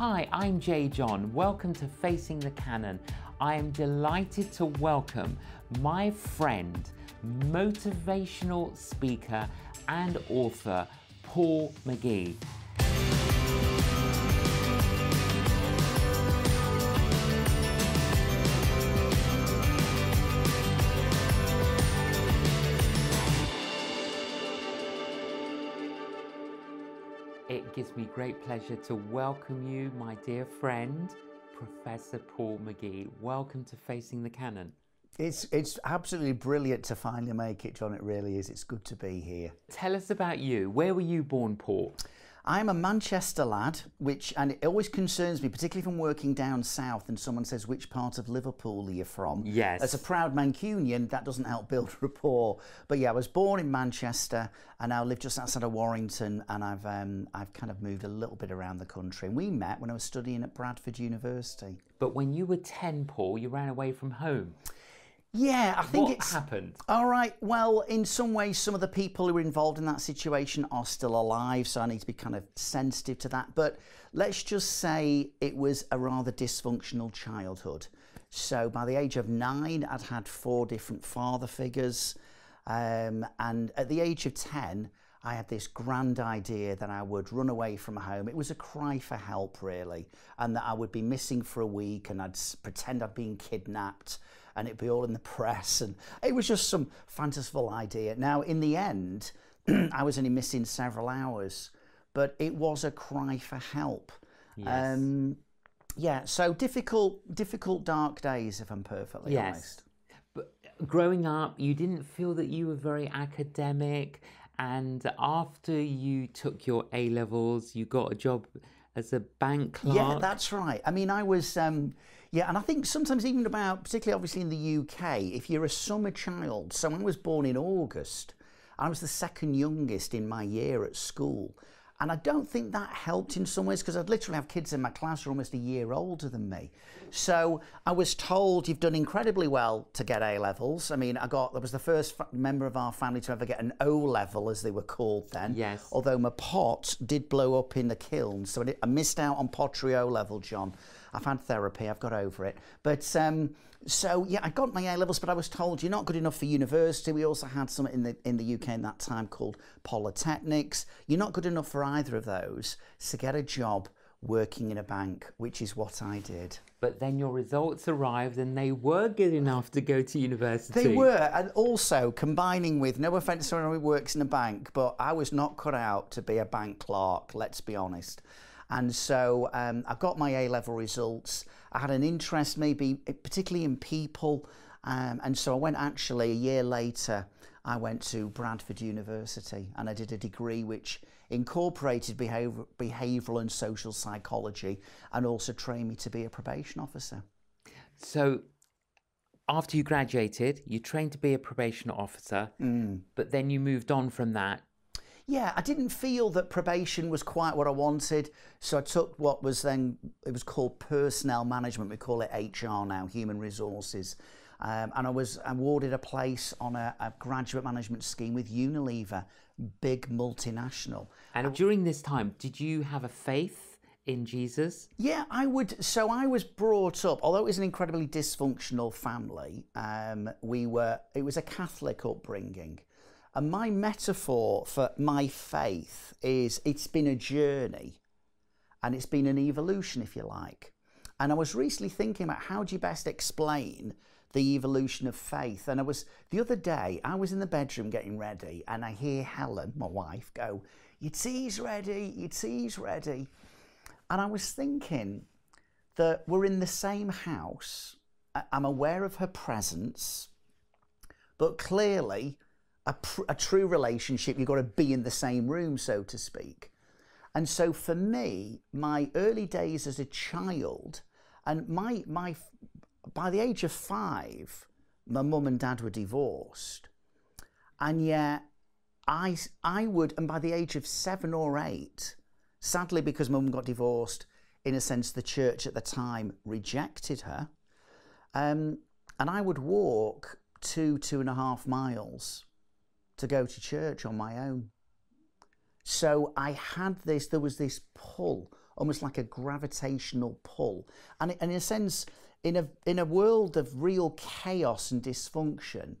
Hi, I'm J.John. Welcome to Facing the Canon. I am delighted to welcome my friend, motivational speaker and author, Paul McGee. It gives me great pleasure to welcome you, my dear friend, Professor Paul McGee. Welcome to Facing the Canon. It's absolutely brilliant to finally make it, John. It really is. It's good to be here. Tell us about you. Where were you born, Paul? I'm a Manchester lad, and it always concerns me, particularly from working down south and someone says, which part of Liverpool are you from? Yes. As a proud Mancunian, that doesn't help build rapport. But yeah, I was born in Manchester and now live just outside of Warrington, and I've kind of moved a little bit around the country. And we met when I was studying at Bradford University. But when you were 10, Paul, you ran away from home. Yeah, I think it's... What happened? All right, well, in some ways, some of the people who were involved in that situation are still alive, so I need to be kind of sensitive to that. But let's just say it was a rather dysfunctional childhood. So by the age of 9, I'd had 4 different father figures. And at the age of 10, I had this grand idea that I would run away from home. It was a cry for help, really, and that I would be missing for a week and I'd pretend I'd been kidnapped, and it'd be all in the press, and it was just some fanciful idea. Now, in the end, I was only missing several hours, but it was a cry for help. Yes. Yeah, so difficult, dark days, if I'm perfectly honest. But growing up, you didn't feel that you were very academic, and after you took your A-levels, you got a job as a bank clerk. Yeah, that's right. I mean, I was... yeah, and I think sometimes even about, particularly obviously in the UK, if you're a summer child, so I was born in August, I was the second youngest in my year at school. And I don't think that helped in some ways, because I'd literally have kids in my class who are almost a year older than me. So I was told, you've done incredibly well to get A-levels. I mean, I was the first member of our family to ever get an O-level, as they were called then. Yes. Although my pot did blow up in the kiln, so I missed out on pottery O-level, John. I've had therapy, I've got over it. But so yeah, I got my A-levels, but I was told you're not good enough for university. We also had some in the UK in that time called polytechnics. You're not good enough for either of those, so get a job working in a bank, which is what I did. But then your results arrived and they were good enough to go to university. They were, and also combining with, no offence to anyone who works in a bank, but I was not cut out to be a bank clerk, let's be honest. And so I got my A-level results. I had an interest maybe particularly in people. And so I went, actually, a year later, I went to Bradford University and I did a degree which incorporated behavioural and social psychology, and also trained me to be a probation officer. So after you graduated, you trained to be a probation officer, but then you moved on from that. Yeah, I didn't feel that probation was quite what I wanted, so I took what was then, it was called personnel management, we call it HR now, human resources, and I was awarded a place on a graduate management scheme with Unilever, big multinational. And during this time, did you have a faith in Jesus? Yeah, I would. So I was brought up, although it was an incredibly dysfunctional family, it was a Catholic upbringing. And my metaphor for my faith is it's been a journey and it's been an evolution, if you like. And I was recently thinking about how do you best explain the evolution of faith. And the other day, I was in the bedroom getting ready and I hear Helen, my wife, go, your tea's ready, your tea's ready. And I was thinking that we're in the same house. I'm aware of her presence, but clearly, a true relationship, you've got to be in the same room, so to speak. And so for me, my early days as a child, and by the age of 5, my mum and dad were divorced. And yet and by the age of 7 or 8, sadly, because mum got divorced, in a sense, the church at the time rejected her. And I would walk 2.5 miles to go to church on my own. So there was this pull almost like a gravitational pull. And in a sense, in a world of real chaos and dysfunction,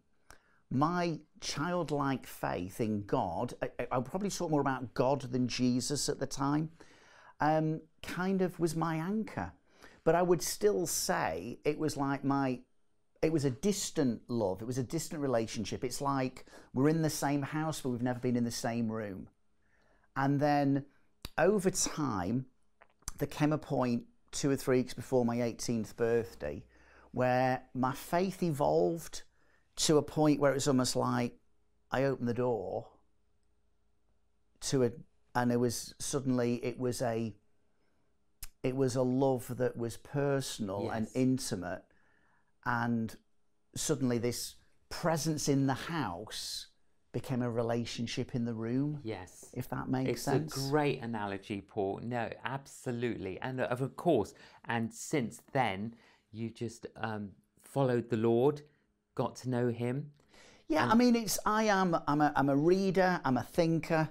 my childlike faith in God, I probably talk more about God than Jesus at the time, kind of was my anchor. But I would still say it was like it was a distant love. It was a distant relationship. It's like we're in the same house, but we've never been in the same room. And then over time, there came a point 2 or 3 weeks before my 18th birthday where my faith evolved to a point where it was almost like I opened the door to and it was suddenly, it was a love that was personal, yes, and intimate. And suddenly this presence in the house became a relationship in the room. Yes. If that makes sense. It's a great analogy, Paul. No, absolutely. And of course, and since then, you just followed the Lord, got to know him. Yeah, I mean, I'm a reader, I'm a thinker.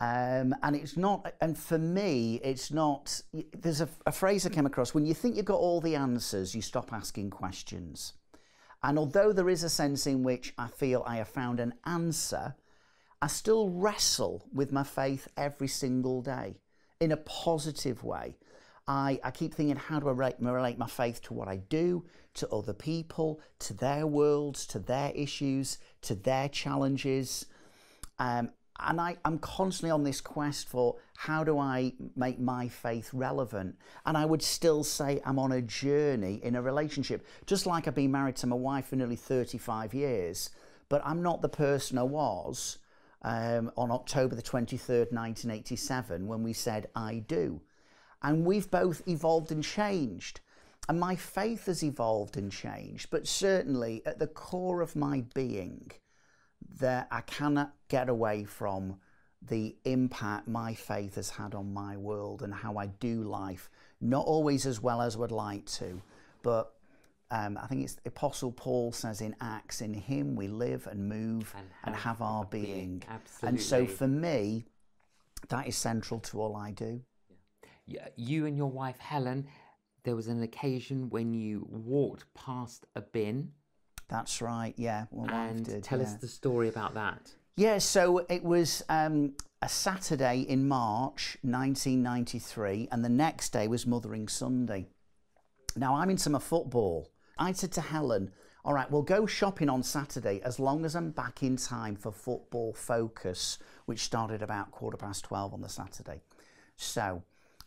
And it's not, and for me, it's not, there's a phrase I came across, when you think you've got all the answers, you stop asking questions. And although there is a sense in which I feel I have found an answer, I still wrestle with my faith every single day in a positive way. I keep thinking, how do I relate my faith to what I do, to other people, to their worlds, to their issues, to their challenges. And I'm constantly on this quest for how do I make my faith relevant? And I would still say I'm on a journey in a relationship, just like I've been married to my wife for nearly 35 years, but I'm not the person I was on October the 23rd, 1987, when we said, I do. And we've both evolved and changed. And my faith has evolved and changed, but certainly at the core of my being, that I cannot get away from the impact my faith has had on my world and how I do life. Not always as well as I would like to, but I think it's the Apostle Paul says in Acts, in him we live and move and have our being. Absolutely. And so for me, that is central to all I do. Yeah. You and your wife, Helen, there was an occasion when you walked past a bin. That's right, yeah. Well, and tell us the story about that. Yeah, so it was a Saturday in March 1993, and the next day was Mothering Sunday. Now, I'm into my football. I said to Helen, all right, we'll go shopping on Saturday as long as I'm back in time for football focus, which started about 12:15 on the Saturday. So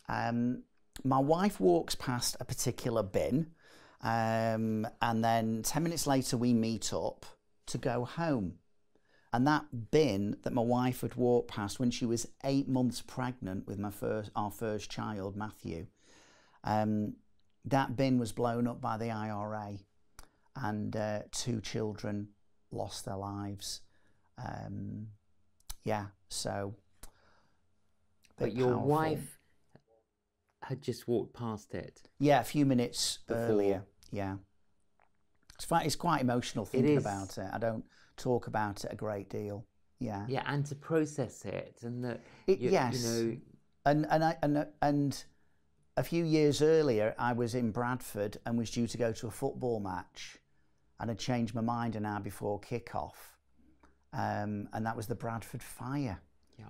my wife walks past a particular bin, and then 10 minutes later we meet up to go home, and that bin that my wife had walked past when she was 8 months pregnant with our first child, Matthew, that bin was blown up by the IRA, and 2 children lost their lives. Yeah, so but your powerful wife had just walked past it. Yeah, a few minutes earlier. Yeah. It's quite emotional thinking about it. I don't talk about it a great deal. Yeah. Yeah, and to process it and that. Yes. You know. And a few years earlier, I was in Bradford and was due to go to a football match, and had changed my mind an hour before kickoff, and that was the Bradford fire. Yeah.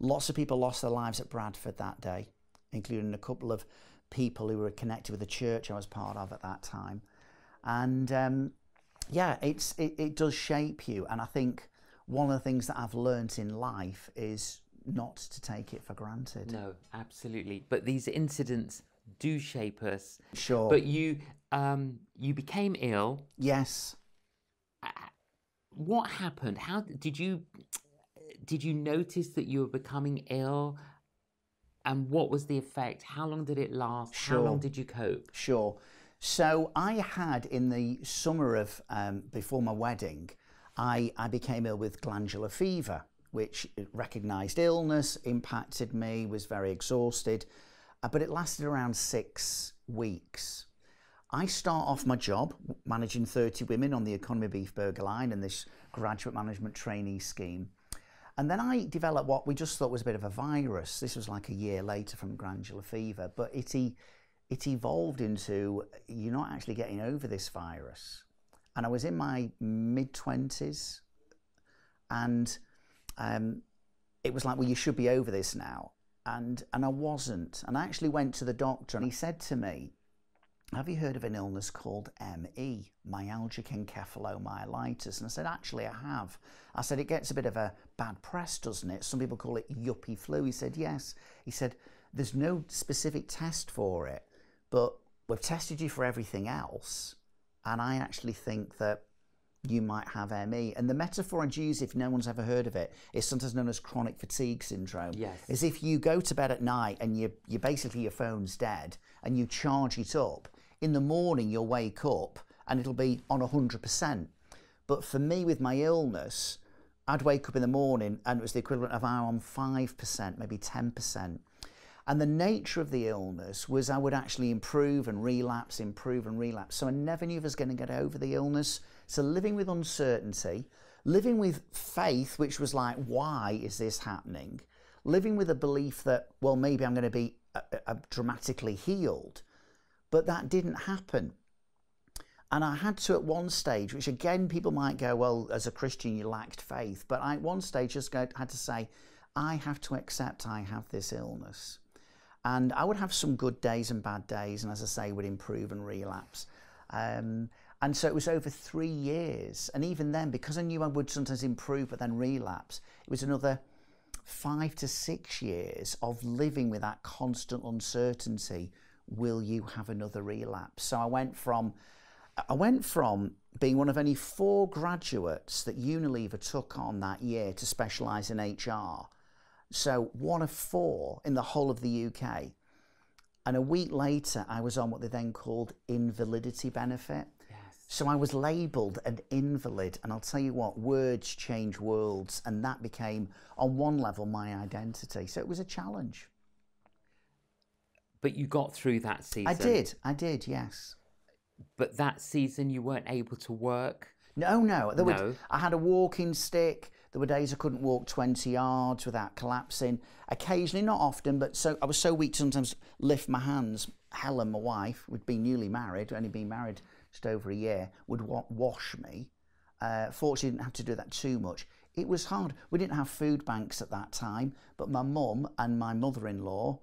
Lots of people lost their lives at Bradford that day, including a couple of people who were connected with the church I was part of at that time. And yeah, it does shape you. And I think one of the things that I've learnt in life is not to take it for granted. No, absolutely. But these incidents do shape us. Sure. But you became ill. Yes. What happened? How did you notice that you were becoming ill? And what was the effect? How long did it last? Sure. How long did you cope? Sure. So I had, in the summer of, before my wedding, I became ill with glandular fever, which recognised illness, impacted me, was very exhausted, but it lasted around 6 weeks. I start off my job managing 30 women on the Economy Beef Burger line and this graduate management trainee scheme. And then I developed what we just thought was a bit of a virus. This was like a year later from glandular fever, but it evolved into, you're not actually getting over this virus. And I was in my mid-20s, and it was like, well, you should be over this now. And I wasn't. And I actually went to the doctor, and he said to me, have you heard of an illness called ME, myalgic encephalomyelitis? And I said, actually, I have. I said, it gets a bit of a bad press, doesn't it? Some people call it yuppie flu. He said, yes. He said, there's no specific test for it, but we've tested you for everything else. And I actually think that you might have ME. And the metaphor I'd use, if no one's ever heard of it, is sometimes known as chronic fatigue syndrome. Yes. As if you go to bed at night and you basically, your phone's dead and you charge it up. In the morning, you'll wake up and it'll be on 100%. But for me, with my illness, I'd wake up in the morning and it was the equivalent of I'm on 5%, maybe 10%. And the nature of the illness was I would actually improve and relapse, improve and relapse. So I never knew if I was going to get over the illness. So living with uncertainty, living with faith, which was like, why is this happening? Living with a belief that, well, maybe I'm going to be dramatically healed. But that didn't happen. And I had to at one stage, which again, people might go, well, as a Christian, you lacked faith. But I at one stage just had to say, I have to accept I have this illness. And I would have some good days and bad days, and as I say, would improve and relapse. And so it was over 3 years. And even then, because I knew I would sometimes improve but then relapse, it was another 5 to 6 years of living with that constant uncertainty. Will you have another relapse? So I went from being one of only 4 graduates that Unilever took on that year to specialise in HR. So 1 of 4 in the whole of the UK. And a week later, I was on what they then called invalidity benefit. Yes. So I was labelled an invalid. And I'll tell you what, words change worlds. And that became, on one level, my identity. So it was a challenge. But you got through that season. I did, yes. But that season, you weren't able to work? No. I had a walking stick. There were days I couldn't walk 20 yards without collapsing. Occasionally, not often, but so I was so weak to sometimes lift my hands. Helen, my wife, would be newly married, only been married just over a year, would wash me. Fortunately, didn't have to do that too much. It was hard. We didn't have food banks at that time, but my mum and my mother-in-law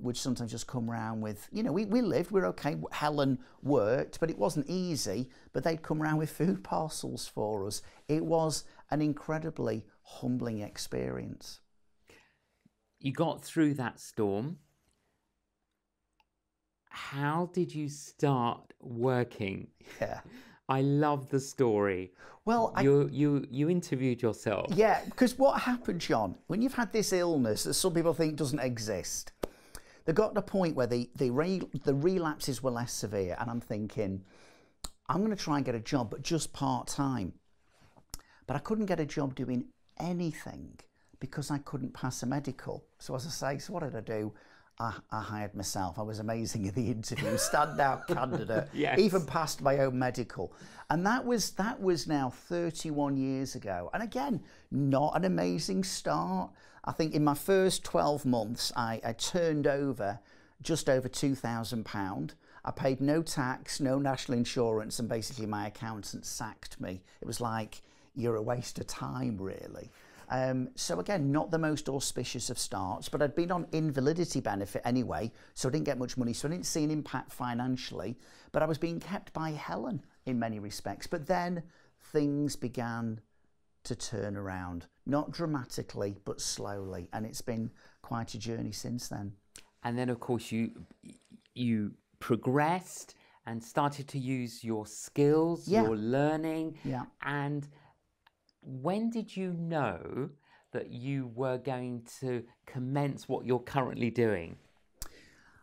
would sometimes just come round with, you know, we lived, we're okay. Helen worked, but it wasn't easy, but they'd come round with food parcels for us. It was an incredibly humbling experience. You got through that storm. How did you start working? Yeah. I love the story. Well, you interviewed yourself. Yeah, because what happened, John, when you've had this illness that some people think doesn't exist, they got to a point where the relapses were less severe, and I'm thinking, I'm going to try and get a job, but just part-time. But I couldn't get a job doing anything because I couldn't pass a medical. So as I say, so what did I do? I hired myself. I was amazing at the interview, standout candidate, yes. Even passed my own medical. And that was now 31 years ago. And again, not an amazing start. I think in my first 12 months, I turned over just over £2,000. I paid no tax, no national insurance, and basically my accountant sacked me. It was like, you're a waste of time, really. So again, not the most auspicious of starts, but I'd been on invalidity benefit anyway, so I didn't get much money, so I didn't see an impact financially, but I was being kept by Helen in many respects. But then things began to turn around, not dramatically, but slowly, and it's been quite a journey since then. And then, of course, you progressed and started to use your skills, yeah. Your learning, yeah. And when did you know that you were going to commence what you're currently doing?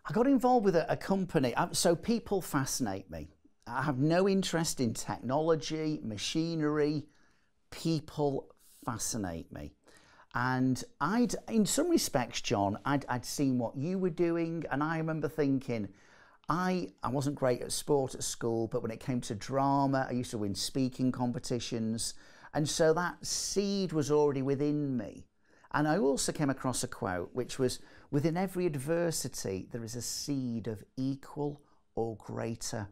I got involved with a company. So people fascinate me. I have no interest in technology, machinery. People fascinate me. And I'd, in some respects, John, I'd seen what you were doing. And I remember thinking, I wasn't great at sport at school, but when it came to drama, I used to win speaking competitions. And so that seed was already within me. And I also came across a quote which was, within every adversity there is a seed of equal or greater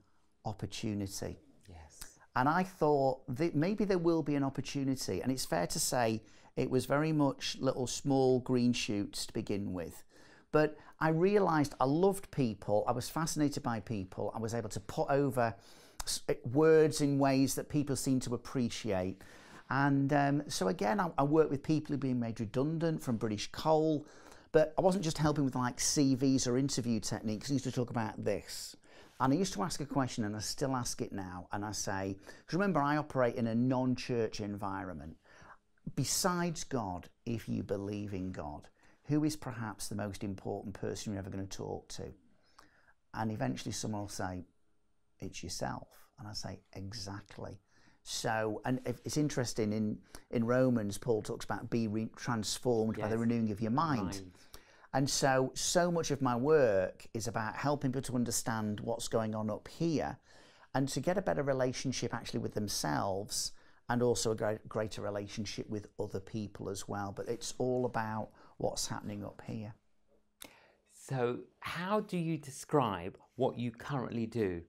opportunity. Yes. And I thought that maybe there will be an opportunity, and it's fair to say it was very much little small green shoots to begin with. But I realised I loved people, I was fascinated by people, I was able to put over words in ways that people seem to appreciate. And so again, I worked with people who've been made redundant from British Coal, but I wasn't just helping with like CVs or interview techniques. I used to talk about this. And I used to ask a question, and I still ask it now, and I say, because remember I operate in a non-church environment. Besides God, if you believe in God, who is perhaps the most important person you're ever going to talk to? And eventually someone will say, it's yourself. And I say, exactly. So, and it's interesting, in Romans, Paul talks about be transformed by the renewing of your mind. And so much of my work is about helping people to understand what's going on up here and to get a better relationship actually with themselves, and also a greater relationship with other people as well. But it's all about what's happening up here. So how do you describe what you currently do?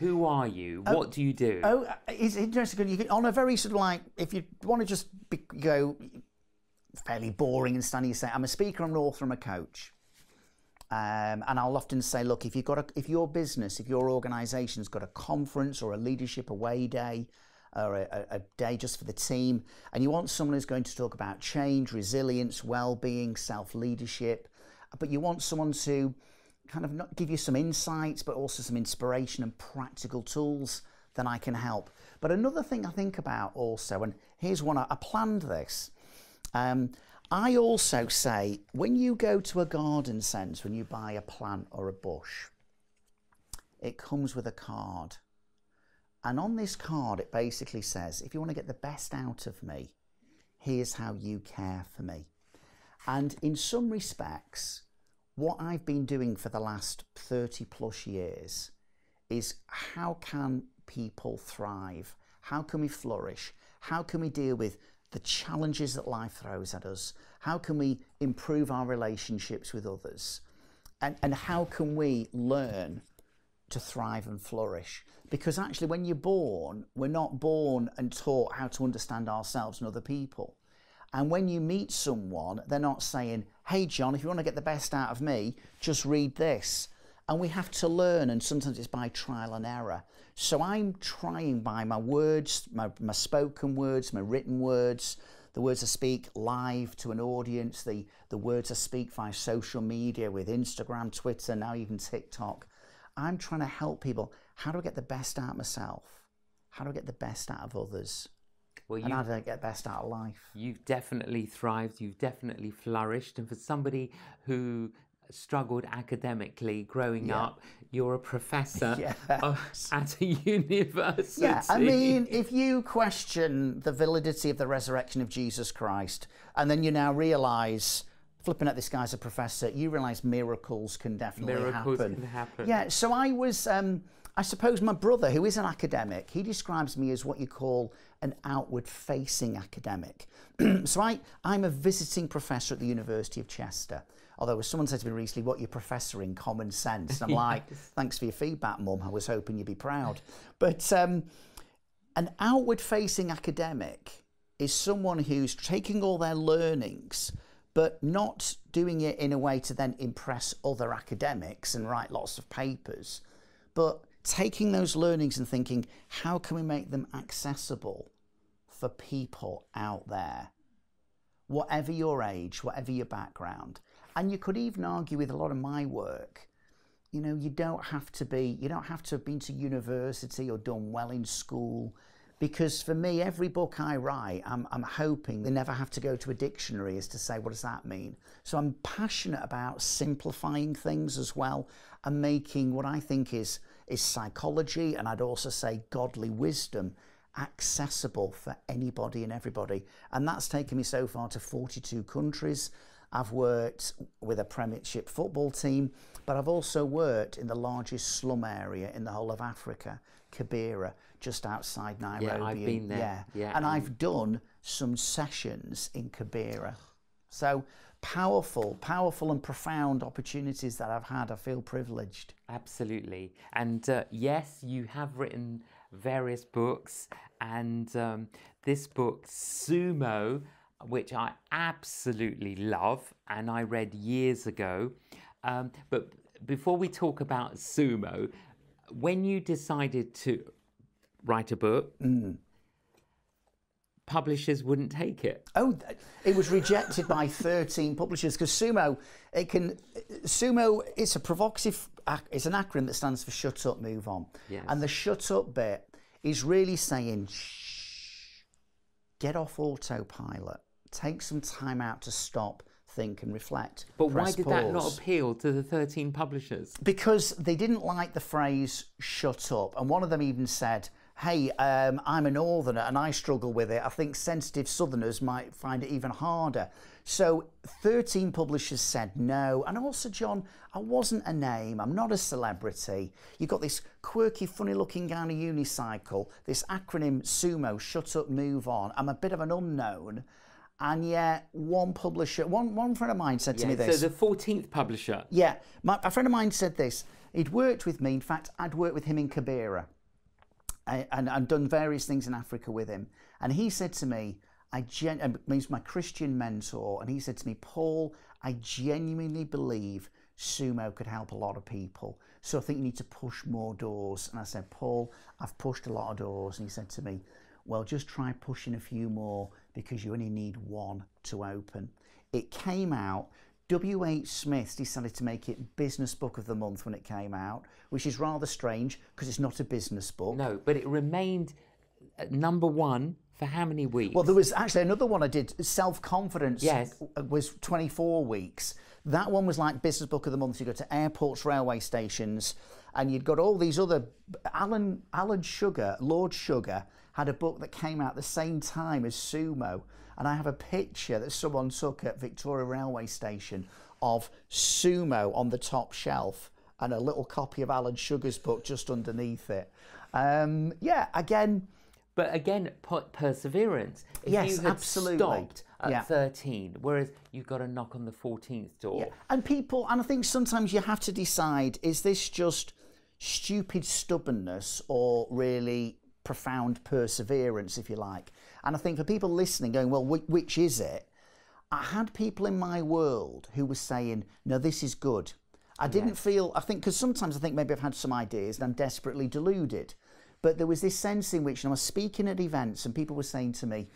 Who are you? What do you do? Oh, it's interesting. You can, on a very sort of like, if you want to just go fairly boring and standing, you say, I'm a speaker, I'm an author, I'm a coach. And I'll often say, look, if your business, if your organisation's got a conference or a leadership away day, or a day just for the team, and you want someone who's going to talk about change, resilience, well-being, self-leadership, but you want someone to kind of not give you some insights, but also some inspiration and practical tools, then I can help. But another thing I think about also, and here's one, I planned this. I also say, when you go to a garden centre, when you buy a plant or a bush, it comes with a card. And on this card, it basically says, if you want to get the best out of me, here's how you care for me. And in some respects, what I've been doing for the last 30 plus years is, how can people thrive? How can we flourish? How can we deal with the challenges that life throws at us? How can we improve our relationships with others? And how can we learn to thrive and flourish? Because actually when you're born, we're not born and taught how to understand ourselves and other people. And when you meet someone, they're not saying, hey John, if you want to get the best out of me, just read this. And we have to learn, and sometimes it's by trial and error. So I'm trying by my words, my spoken words, my written words, the words I speak live to an audience, the words I speak via social media with Instagram, Twitter, now even TikTok. I'm trying to help people. How do I get the best out of myself? How do I get the best out of others? Well, and how do I get the best out of life? You've definitely thrived. You've definitely flourished. And for somebody who struggled academically growing up, you're a professor at a university. Yeah, I mean, if you question the validity of the resurrection of Jesus Christ, and then you now realise, flipping at this guy as a professor, you realise miracles can definitely happen. Yeah, so I was, I suppose my brother, who is an academic, he describes me as what you call an outward-facing academic. So I'm a visiting professor at the University of Chester. Although someone said to me recently, what you're professoring, common sense. And I'm like, thanks for your feedback, Mum. I was hoping you'd be proud. But an outward-facing academic is someone who's taking all their learnings but not doing it in a way to then impress other academics and write lots of papers, but taking those learnings and thinking, how can we make them accessible for people out there, whatever your age, whatever your background? And you could even argue with a lot of my work, you know, you don't have to have been to university or done well in school. Because for me, every book I write, I'm hoping they never have to go to a dictionary as to say, what does that mean? So I'm passionate about simplifying things as well, and making what I think is psychology, and I'd also say godly wisdom, accessible for anybody and everybody. And that's taken me so far to 42 countries. I've worked with a Premiership football team, but I've also worked in the largest slum area in the whole of Africa, Kibera, just outside Nairobi. Yeah, I've been there. And I've done some sessions in Kibera. So powerful, powerful and profound opportunities that I've had. I feel privileged. Absolutely. And yes, you have written various books, and this book, SUMO, which I absolutely love and I read years ago. But before we talk about SUMO, when you decided to write a book, publishers wouldn't take it. Oh, it was rejected by 13 publishers, because SUMO, SUMO, it's a provocative, it's an acronym that stands for Shut Up, Move On. Yes. And the shut up bit is really saying, shh, get off autopilot, take some time out to stop, think and reflect. But why did that not appeal to the 13 publishers? Because they didn't like the phrase shut up. And one of them even said, hey, I'm a northerner and I struggle with it. I think sensitive southerners might find it even harder. So 13 publishers said no. And also, John, I wasn't a name. I'm not a celebrity. You've got this quirky, funny-looking guy on a unicycle, this acronym SUMO, shut up, move on. I'm a bit of an unknown. And yet one publisher, one friend of mine said to me this. So the 14th publisher. Yeah. A friend of mine said this. He'd worked with me. In fact, I'd worked with him in Kibera. And done various things in Africa with him. And he said to me, he's my Christian mentor, and he said to me, Paul, I genuinely believe SUMO could help a lot of people. So I think you need to push more doors. And I said, Paul, I've pushed a lot of doors. And he said to me, well, just try pushing a few more, because you only need one to open. It came out. WH Smith decided to make it Business Book of the Month when it came out, which is rather strange because it's not a business book. No, but it remained at number one for how many weeks? Well, there was actually another one I did, Self-Confidence, was 24 weeks. That one was like Business Book of the Month. You go to airports, railway stations, and you'd got all these other... Alan Sugar, Lord Sugar, had a book that came out at the same time as SUMO. And I have a picture that someone took at Victoria Railway Station of SUMO on the top shelf and a little copy of Alan Sugar's book just underneath it. Yeah, again... But again, perseverance. If you had stopped at 13, whereas you've got to knock on the 14th door. Yeah. And people, and I think sometimes you have to decide, is this just stupid stubbornness or really profound perseverance, if you like? And I think for people listening going, well, which is it? I had people in my world who were saying, no, this is good. I didn't feel, I think, because sometimes I think maybe I've had some ideas and I'm desperately deluded. But there was this sense in which, and I was speaking at events and people were saying to me,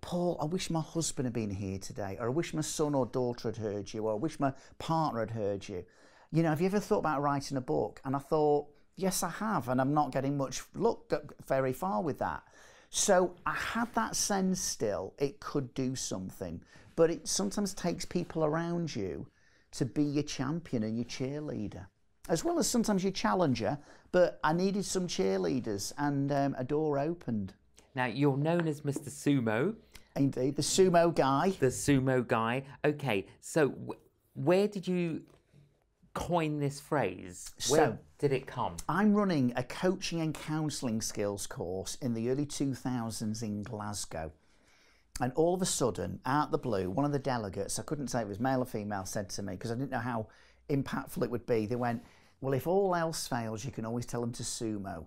Paul, I wish my husband had been here today, or I wish my son or daughter had heard you, or I wish my partner had heard you. You know, have you ever thought about writing a book? And I thought, yes, I have, and I'm not getting much very far with that. So I had that sense still, it could do something, but it sometimes takes people around you to be your champion and your cheerleader, as well as sometimes your challenger, but I needed some cheerleaders, and a door opened. Now, you're known as Mr. SUMO. Indeed, the SUMO guy. The SUMO guy. Okay, so where did you coin this phrase? Where did it come? I'm running a coaching and counselling skills course in the early 2000s in Glasgow. And all of a sudden, out of the blue, one of the delegates, I couldn't say it was male or female, said to me, because I didn't know how impactful it would be, they went, well, if all else fails, you can always tell them to SUMO.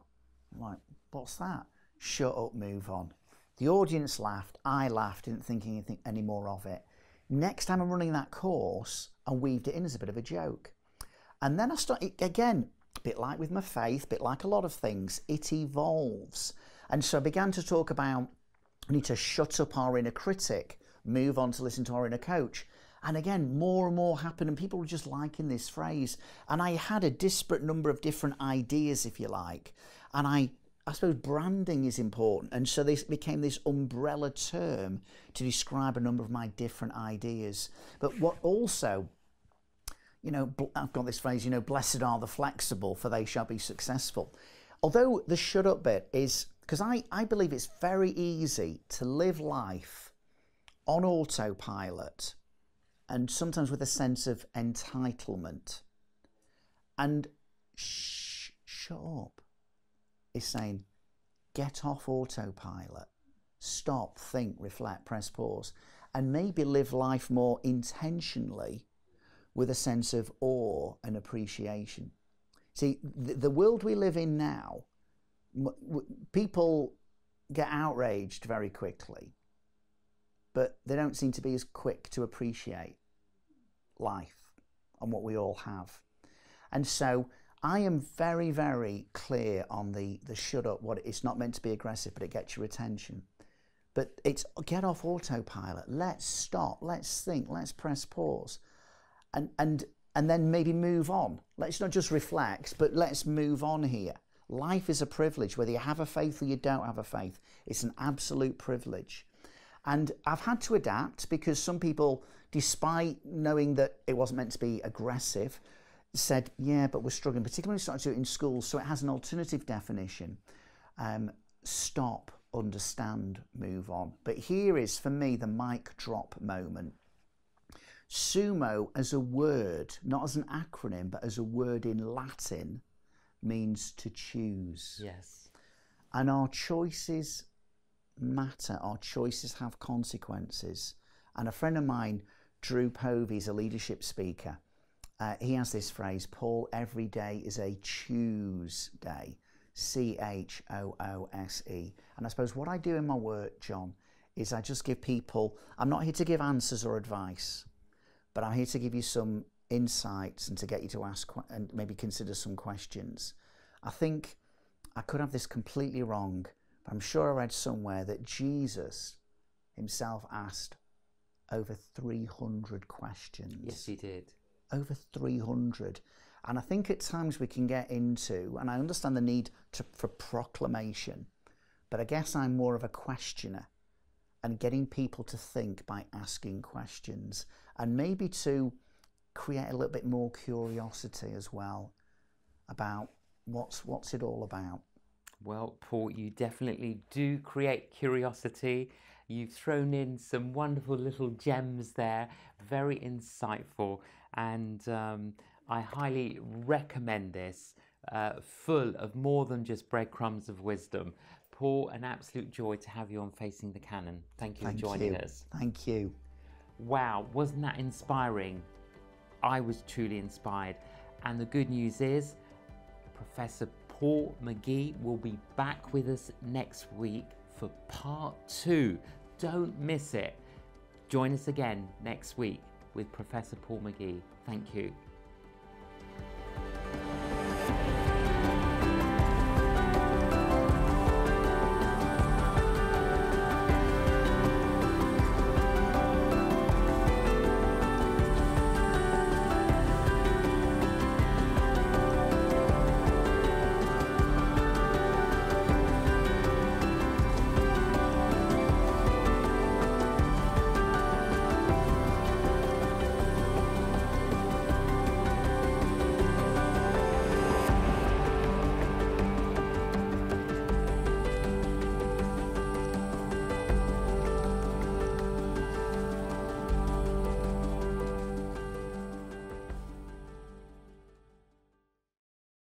I'm like, what's that? Shut up, move on. The audience laughed, I laughed, didn't think anything any more of it. Next time I'm running that course, I weaved it in as a bit of a joke. And then I started, again, a bit like with my faith, a bit like a lot of things, it evolves. And so I began to talk about, we need to shut up our inner critic, move on to listen to our inner coach. And again, more and more happened, and people were just liking this phrase. And I had a disparate number of different ideas, if you like. And I suppose branding is important. And so this became this umbrella term to describe a number of my different ideas. But what also, you know, I've got this phrase, you know, blessed are the flexible, for they shall be successful. Although the shut up bit is, because I believe it's very easy to live life on autopilot and sometimes with a sense of entitlement. And shut up is saying, get off autopilot, stop, think, reflect, press pause, and maybe live life more intentionally with a sense of awe and appreciation. See, the world we live in now, people get outraged very quickly, but they don't seem to be as quick to appreciate life and what we all have. And so I am very, very clear on the shut up. It's not meant to be aggressive, but it gets your attention. But it's get off autopilot. Let's stop. Let's think. Let's press pause. And then maybe move on. Let's not just reflect, but let's move on here. Life is a privilege, whether you have a faith or you don't have a faith. It's an absolute privilege. And I've had to adapt because some people, despite knowing that it wasn't meant to be aggressive, said, yeah, but we're struggling, particularly when we started to do it in schools, so it has an alternative definition. Stop, understand, move on. But here is, for me, the mic drop moment. SUMO as a word, not as an acronym, but as a word in Latin, means to choose. Yes. And our choices matter. Our choices have consequences. And a friend of mine, Drew Povey, is a leadership speaker. He has this phrase, Paul, every day is a choose day. C-H-O-O-S-E. And I suppose what I do in my work, John, is I just give people, I'm not here to give answers or advice, but I'm here to give you some insights and to get you to ask and maybe consider some questions. I think I could have this completely wrong, but I'm sure I read somewhere that Jesus himself asked over 300 questions. Yes, he did. Over 300. And I think at times we can get into, and I understand the need for proclamation, but I guess I'm more of a questioner. And getting people to think by asking questions and maybe to create a little bit more curiosity as well about what's it all about. Well, Paul, you definitely do create curiosity. You've thrown in some wonderful little gems there, very insightful, and I highly recommend this, full of more than just breadcrumbs of wisdom. Paul, an absolute joy to have you on Facing the Canon. Thank you for joining us. Thank you. Wow, wasn't that inspiring? I was truly inspired. And the good news is, Professor Paul McGee will be back with us next week for part 2. Don't miss it. Join us again next week with Professor Paul McGee. Thank you.